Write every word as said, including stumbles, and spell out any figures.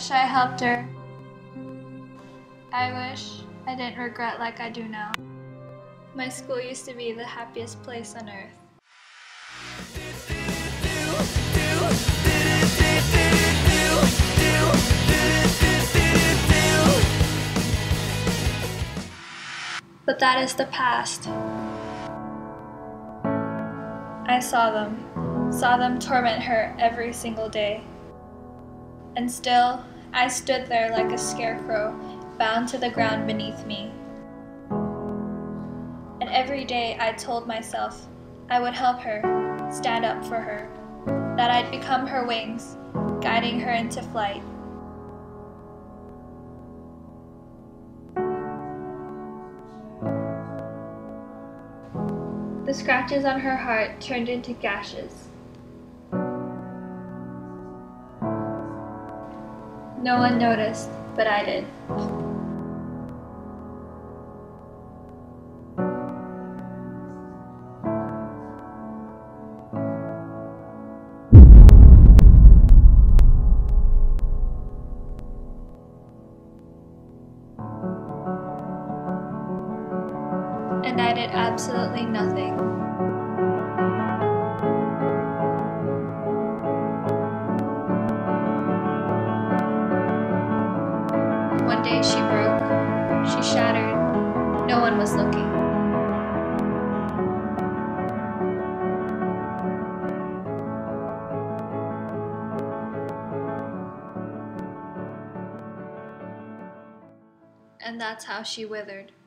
wish I helped her. I wish I didn't regret like I do now. My school used to be the happiest place on earth. But that is the past. I saw them, saw them torment her every single day. And still, I stood there like a scarecrow, bound to the ground beneath me. And every day I told myself I would help her, stand up for her, that I'd become her wings, guiding her into flight. The scratches on her heart turned into gashes. No one noticed, but I did. And I did absolutely nothing. One day she broke, she shattered, no one was looking. And that's how she withered.